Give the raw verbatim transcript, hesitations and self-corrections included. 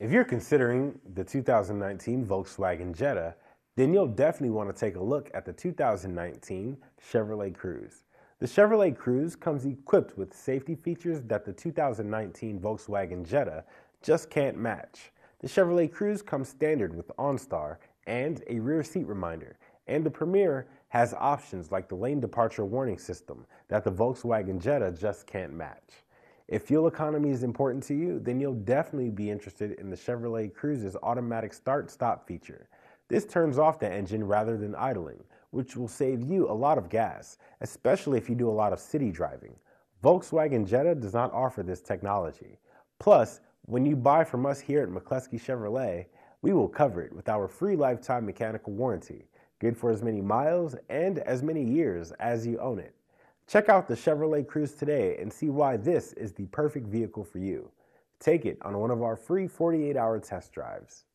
If you're considering the two thousand nineteen Volkswagen Jetta, then you'll definitely want to take a look at the two thousand nineteen Chevrolet Cruze. The Chevrolet Cruze comes equipped with safety features that the two thousand nineteen Volkswagen Jetta just can't match. The Chevrolet Cruze comes standard with OnStar and a rear seat reminder, and the Premier has options like the lane departure warning system that the Volkswagen Jetta just can't match. If fuel economy is important to you, then you'll definitely be interested in the Chevrolet Cruze's automatic start-stop feature. This turns off the engine rather than idling, which will save you a lot of gas, especially if you do a lot of city driving. Volkswagen Jetta does not offer this technology. Plus, when you buy from us here at McCluskey Chevrolet, we will cover it with our free lifetime mechanical warranty, good for as many miles and as many years as you own it. Check out the Chevrolet Cruze today and see why this is the perfect vehicle for you. Take it on one of our free forty-eight hour test drives.